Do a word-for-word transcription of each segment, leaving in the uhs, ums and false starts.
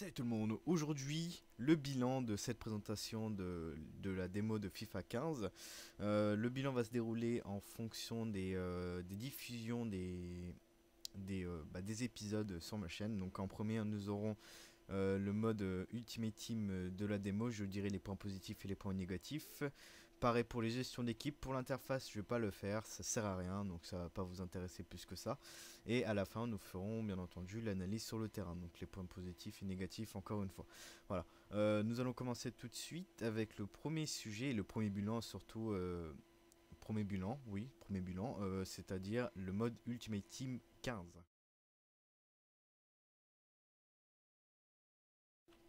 Salut tout le monde, aujourd'hui le bilan de cette présentation de, de la démo de FIFA quinze. Euh, le bilan va se dérouler en fonction des, euh, des diffusions des, des, euh, bah, des épisodes sur ma chaîne. Donc en premier nous aurons euh, le mode Ultimate Team de la démo, je dirai les points positifs et les points négatifs. Pareil pour les gestions d'équipe, pour l'interface je vais pas le faire, ça sert à rien donc ça va pas vous intéresser plus que ça. Et à la fin nous ferons bien entendu l'analyse sur le terrain, donc les points positifs et négatifs encore une fois. Voilà, euh, nous allons commencer tout de suite avec le premier sujet, le premier bilan surtout, euh, premier bilan, oui, premier bilan, euh, c'est-à-dire le mode Ultimate Team quinze.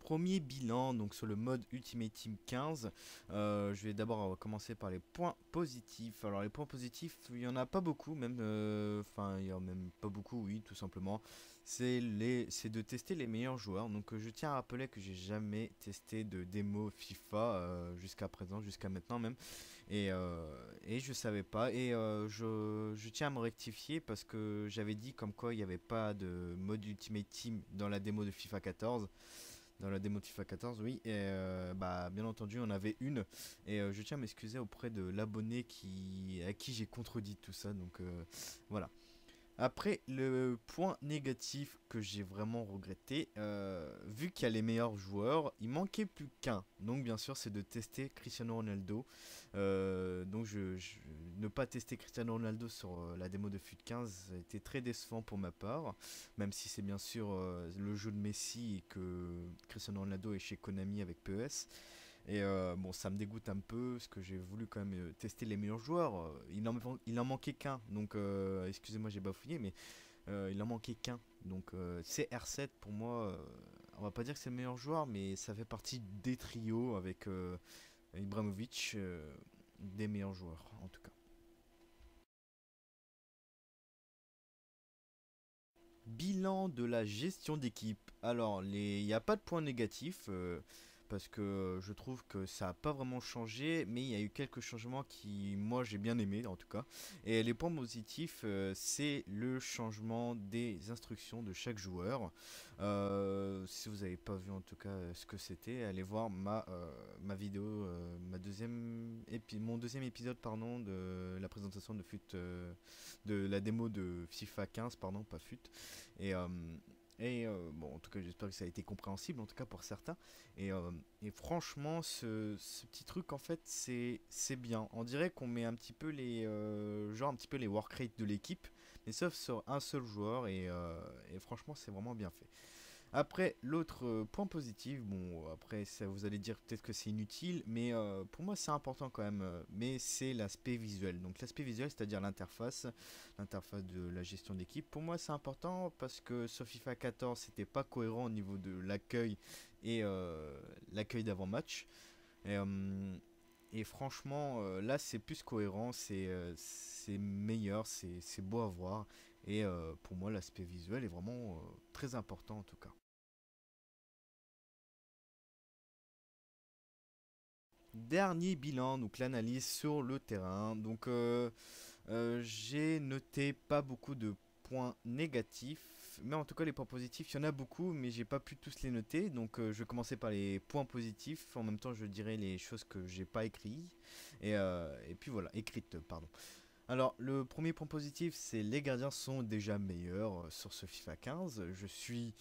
Premier bilan donc sur le mode Ultimate Team quinze, euh, je vais d'abord commencer par les points positifs. Alors les points positifs, il n'y en a pas beaucoup, même, enfin euh, il n'y en a même pas beaucoup, oui tout simplement, c'est de tester les meilleurs joueurs. Donc euh, je tiens à rappeler que j'ai jamais testé de démo FIFA euh, jusqu'à présent, jusqu'à maintenant même, et, euh, et je savais pas, et euh, je, je tiens à me rectifier parce que j'avais dit comme quoi il n'y avait pas de mode Ultimate Team dans la démo de FIFA quatorze. Dans la démo de FIFA quatorze, oui, et euh, bah, bien entendu on avait une, et euh, je tiens à m'excuser auprès de l'abonné qui, à qui j'ai contredit tout ça, donc euh, voilà. Après, le point négatif que j'ai vraiment regretté, euh, vu qu'il y a les meilleurs joueurs, il manquait plus qu'un, donc bien sûr c'est de tester Cristiano Ronaldo, euh, donc je, je, ne pas tester Cristiano Ronaldo sur euh, la démo de FIFA quinze, ça a été très décevant pour ma part, même si c'est bien sûr euh, le jeu de Messi et que Cristiano Ronaldo est chez Konami avec P E S. Et euh, bon, ça me dégoûte un peu parce que j'ai voulu quand même tester les meilleurs joueurs. Il en, il en manquait qu'un, donc euh, excusez-moi, j'ai bafouillé, mais euh, il en manquait qu'un. Donc euh, C R sept pour moi, euh, on va pas dire que c'est le meilleur joueur, mais ça fait partie des trios avec euh, Ibrahimovic, euh, des meilleurs joueurs en tout cas. Bilan de la gestion d'équipe. Alors, il n'y a pas de point négatif. Euh, Parce que je trouve que ça n'a pas vraiment changé, mais il y a eu quelques changements qui, moi, j'ai bien aimé en tout cas. Et les points positifs, euh, c'est le changement des instructions de chaque joueur. Euh, si vous n'avez pas vu en tout cas ce que c'était, allez voir ma, euh, ma vidéo, euh, ma deuxième épi mon deuxième épisode pardon, de la présentation de, fut, euh, de la démo de FIFA quinze, pardon, pas fut. Et... Euh, Et euh, bon, en tout cas, j'espère que ça a été compréhensible, en tout cas pour certains. Et, euh, et franchement, ce, ce petit truc, en fait, c'est bien. On dirait qu'on met un petit peu les, euh, genre un petit peu les work rates de l'équipe, mais sauf sur un seul joueur. Et, euh, et franchement, c'est vraiment bien fait. Après, l'autre point positif, bon, après, ça, vous allez dire peut-être que c'est inutile, mais euh, pour moi, c'est important quand même, euh, mais c'est l'aspect visuel. Donc, l'aspect visuel, c'est-à-dire l'interface, l'interface de la gestion d'équipe, pour moi, c'est important parce que sur FIFA quatorze, c'était pas cohérent au niveau de l'accueil et euh, l'accueil d'avant-match. Et, euh, et franchement, euh, là, c'est plus cohérent, c'est euh, meilleur, c'est beau à voir. Et euh, pour moi, l'aspect visuel est vraiment euh, très important en tout cas. Dernier bilan, donc l'analyse sur le terrain. Donc euh, euh, j'ai noté pas beaucoup de points négatifs, mais en tout cas les points positifs, il y en a beaucoup, mais j'ai pas pu tous les noter. Donc euh, je vais commencer par les points positifs, en même temps je dirai les choses que j'ai pas écrites, et, euh, et puis voilà, écrites, pardon. Alors le premier point positif, c'est les gardiens sont déjà meilleurs sur ce FIFA quinze. Je suis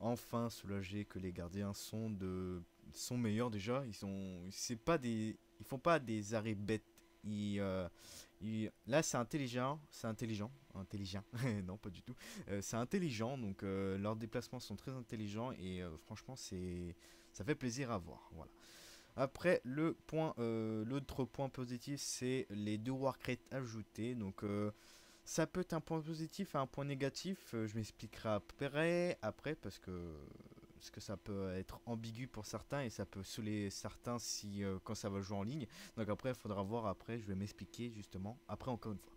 enfin soulagé que les gardiens sont de sont meilleurs déjà. Ils sont, c'est pas des, ils font pas des arrêts bêtes. Ils, euh, ils, là c'est intelligent, c'est intelligent, intelligent. Non pas du tout. Euh, c'est intelligent, donc euh, leurs déplacements sont très intelligents et euh, franchement c'est, ça fait plaisir à voir. Voilà. Après, le point, euh, l'autre point positif, c'est les deux work rates ajoutés. Donc, euh, ça peut être un point positif et un point négatif. Euh, je m'expliquerai après, après parce, que, parce que ça peut être ambigu pour certains et ça peut saouler certains si, euh, quand ça va jouer en ligne. Donc après, il faudra voir après. Je vais m'expliquer justement après encore une fois.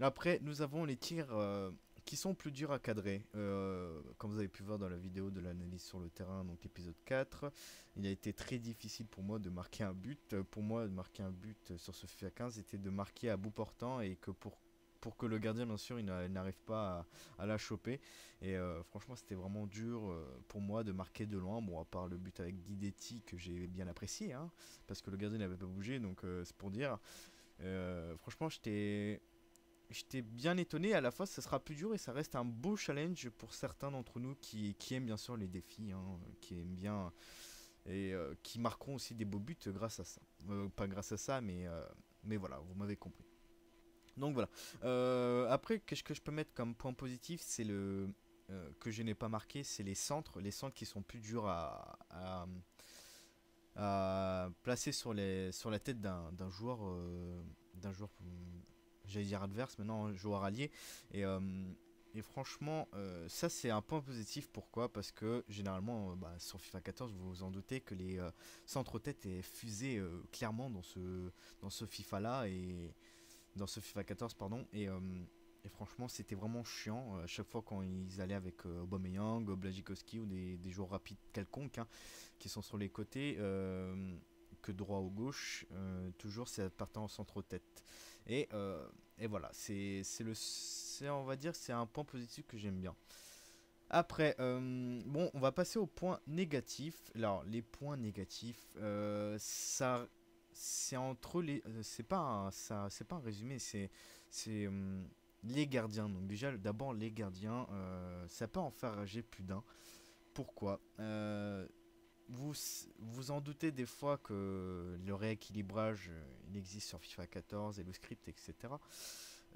Après, nous avons les tirs... Euh, qui sont plus durs à cadrer, euh, comme vous avez pu voir dans la vidéo de l'analyse sur le terrain, donc épisode quatre, il a été très difficile pour moi de marquer un but. Pour moi, de marquer un but sur ce FIFA quinze, c'était de marquer à bout portant, et que pour pour que le gardien bien sûr il n'arrive pas à, à la choper. Et euh, franchement c'était vraiment dur euh, pour moi de marquer de loin, bon à part le but avec Guidetti que j'ai bien apprécié hein, parce que le gardien n'avait pas bougé, donc euh, c'est pour dire euh, franchement j'étais j'étais bien étonné. À la fois ça sera plus dur et ça reste un beau challenge pour certains d'entre nous qui, qui aiment bien sûr les défis hein, qui aiment bien et euh, qui marqueront aussi des beaux buts grâce à ça, euh, pas grâce à ça mais, euh, mais voilà vous m'avez compris. Donc voilà, euh, après qu'est-ce que je peux mettre comme point positif, c'est le euh, que je n'ai pas marqué, c'est les centres, les centres qui sont plus durs à, à, à placer sur, les, sur la tête d'un joueur, euh, d'un joueur j'allais dire adverse, maintenant un joueur allié. Et, euh, et franchement euh, ça c'est un point positif, pourquoi? Parce que généralement euh, bah, sur FIFA quatorze vous vous en doutez que les euh, centres-têtes est fusé euh, clairement dans ce, dans ce FIFA là et... Dans ce FIFA quatorze, pardon, et, euh, et franchement c'était vraiment chiant à euh, chaque fois quand ils allaient avec euh, Aubameyang, Blajikowski ou des, des joueurs rapides quelconques hein, qui sont sur les côtés, euh, que droit ou gauche, euh, toujours c'est partant en centre-tête. Et, euh, et voilà, c'est le, on va dire c'est un point positif que j'aime bien. Après, euh, bon, on va passer aux points négatifs. Alors, les points négatifs, euh, ça. C'est entre les, c'est pas, c'est pas un résumé, c'est, c'est euh, les gardiens. Donc déjà, d'abord les gardiens, euh, ça peut en faire rager plus d'un. Pourquoi? euh, Vous vous en doutez des fois que le rééquilibrage il existe sur FIFA quatorze et le script, et cetera.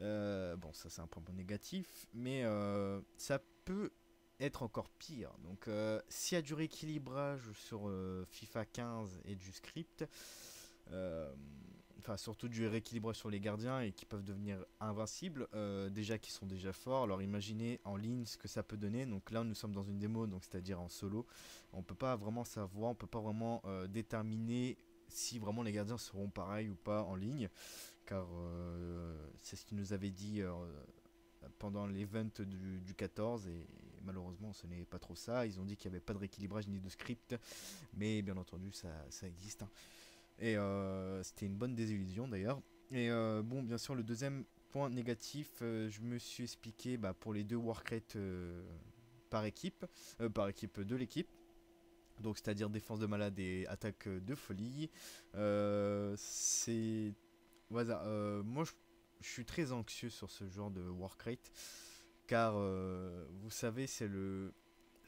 Euh, bon, ça c'est un point négatif, mais euh, ça peut être encore pire. Donc euh, s'il y a du rééquilibrage sur euh, FIFA quinze et du script. Euh, enfin surtout du rééquilibrage sur les gardiens et qui peuvent devenir invincibles, euh, déjà qui sont déjà forts, alors imaginez en ligne ce que ça peut donner. Donc là nous sommes dans une démo, donc c'est à dire en solo, on peut pas vraiment savoir, on peut pas vraiment euh, déterminer si vraiment les gardiens seront pareils ou pas en ligne, car euh, c'est ce qu'ils nous avaient dit euh, pendant l'event du, du quatorze, et, et malheureusement ce n'est pas trop ça. Ils ont dit qu'il n'y avait pas de rééquilibrage ni de script, mais bien entendu ça, ça existe hein. Et euh, c'était une bonne désillusion d'ailleurs. Et euh, bon, bien sûr, le deuxième point négatif, euh, je me suis expliqué bah, pour les deux work rates euh, par équipe, euh, par équipe de l'équipe. Donc, c'est-à-dire défense de malade et attaque de folie. Euh, c'est. Voilà, euh, moi, je, je suis très anxieux sur ce genre de work rate. Car, euh, vous savez, c'est le.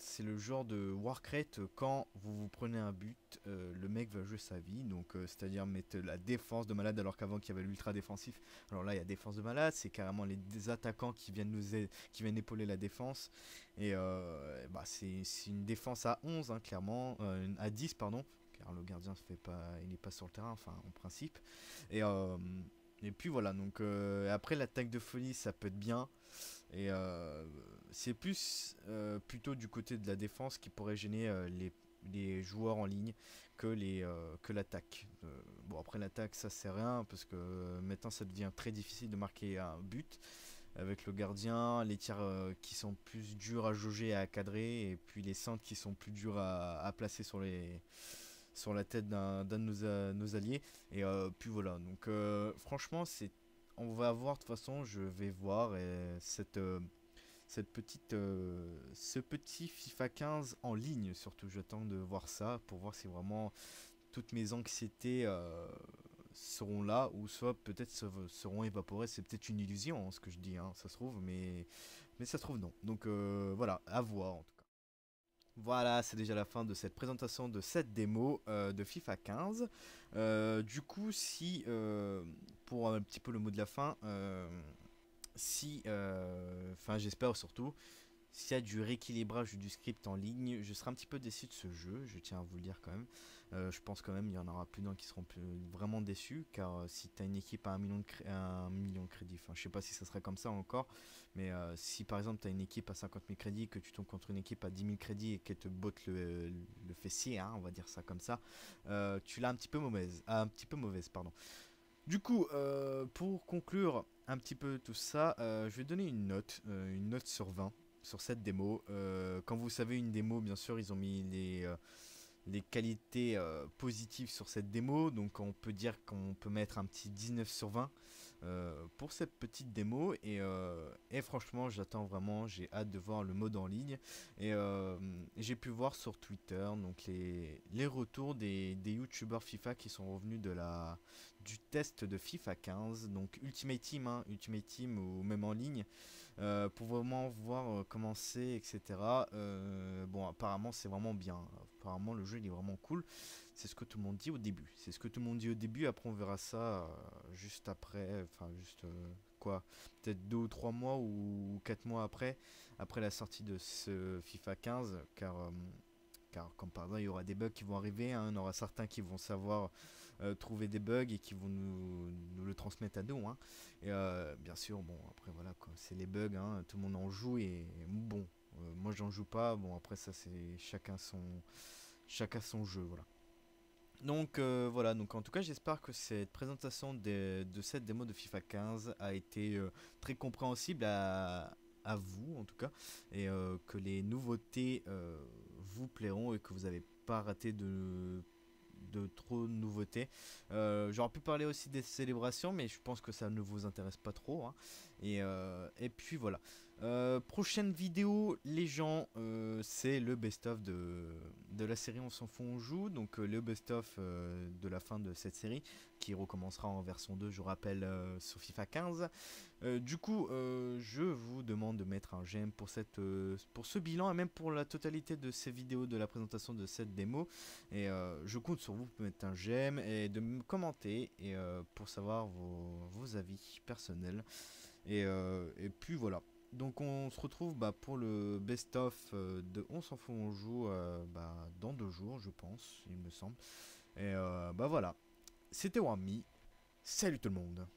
C'est le genre de work rate quand vous vous prenez un but, euh, le mec va jouer sa vie, donc euh, c'est-à-dire mettre la défense de malade alors qu'avant qu'il y avait l'ultra défensif. Alors là il y a défense de malade, c'est carrément les des attaquants qui viennent nous qui viennent épauler la défense. Et euh, bah, c'est une défense à onze hein, clairement, euh, à dix pardon, car le gardien se fait pas, il n'est pas sur le terrain, enfin en principe. Et euh, et puis voilà, donc euh, après l'attaque de folie ça peut être bien. Et euh, c'est plus euh, plutôt du côté de la défense qui pourrait gêner euh, les, les joueurs en ligne que les euh, que l'attaque. Euh, bon après l'attaque ça sert à rien parce que euh, maintenant ça devient très difficile de marquer un but avec le gardien, les tirs euh, qui sont plus durs à jauger et à cadrer, et puis les centres qui sont plus durs à, à placer sur les sur la tête d'un de nos, euh, nos alliés. Et euh, puis voilà, donc euh, franchement c'est. On va voir, de toute façon, je vais voir et cette, euh, cette petite, euh, ce petit FIFA quinze en ligne, surtout. J'attends de voir ça pour voir si vraiment toutes mes anxiétés euh, seront là ou soit peut-être seront évaporées. C'est peut-être une illusion, hein, ce que je dis, hein, ça se trouve, mais, mais ça se trouve non. Donc euh, voilà, à voir en tout cas. Voilà, c'est déjà la fin de cette présentation de cette démo euh, de FIFA quinze. Euh, du coup, si, euh, pour un petit peu le mot de la fin, euh, si, enfin euh, j'espère surtout, s'il y a du rééquilibrage du script en ligne, je serai un petit peu déçu de ce jeu, je tiens à vous le dire quand même. Euh, je pense quand même qu'il y en aura plus d'un qui seront plus, vraiment déçus, car euh, si tu as une équipe à un million de, cré de crédits, enfin je sais pas si ça serait comme ça encore, mais euh, si par exemple tu as une équipe à cinquante mille crédits, que tu tombes contre une équipe à dix mille crédits et qu'elle te botte le, le fessier, hein, on va dire ça comme ça, euh, tu l'as un petit peu mauvaise, un petit peu mauvaise, pardon. Du coup, euh, pour conclure un petit peu tout ça, euh, je vais donner une note, euh, une note sur vingt. Sur cette démo, euh, quand vous savez une démo bien sûr ils ont mis les, euh, des qualités euh, positives sur cette démo. Donc on peut dire qu'on peut mettre un petit dix-neuf sur vingt euh, pour cette petite démo. Et, euh, et franchement j'attends vraiment, j'ai hâte de voir le mode en ligne. Et euh, j'ai pu voir sur Twitter donc les, les retours des, des youtubeurs FIFA qui sont revenus de la, du test de FIFA quinze. Donc Ultimate Team, hein, Ultimate Team ou même en ligne. Euh, pour vraiment voir euh, comment c'est, et cetera. Euh, bon, apparemment c'est vraiment bien. Apparemment le jeu il est vraiment cool. C'est ce que tout le monde dit au début. C'est ce que tout le monde dit au début. Après on verra ça euh, juste après. Enfin juste euh, quoi, peut-être deux ou trois mois ou quatre mois après, après la sortie de ce FIFA quinze. Car euh, car comme par exemple il y aura des bugs qui vont arriver. Hein, il y aura certains qui vont savoir euh, trouver des bugs et qui vont nous, nous le transmettre à nous. Hein. Et euh, bien sûr, bon après voilà quoi, c'est les bugs. Hein, tout le monde en joue et, et bon, euh, moi j'en joue pas. Bon après ça c'est chacun son chacun son jeu voilà. Donc euh, voilà, donc en tout cas j'espère que cette présentation de, de cette démo de FIFA quinze a été euh, très compréhensible à à vous en tout cas, et euh, que les nouveautés euh, vous plairont et que vous n'avez pas raté de, de trop de nouveautés. Euh, j'aurais pu parler aussi des célébrations mais je pense que ça ne vous intéresse pas trop hein. Et, euh, et puis voilà, euh, prochaine vidéo les gens, euh, c'est le best-of de, de la série On s'en fout on joue, donc euh, le best-of euh, de la fin de cette série qui recommencera en version deux, je rappelle, euh, sur FIFA quinze. Euh, du coup, euh, je vous demande de mettre un j'aime pour, cette, euh, pour ce bilan et même pour la totalité de ces vidéos de la présentation de cette démo. Et euh, je compte sur vous pour mettre un j'aime et de me commenter et, euh, pour savoir vos, vos avis personnels. Et, euh, et puis voilà. Donc on se retrouve bah, pour le best-of euh, de On s'en fout, on joue euh, bah, dans deux jours, je pense, il me semble. Et euh, bah voilà. C'était Rami. Salut tout le monde.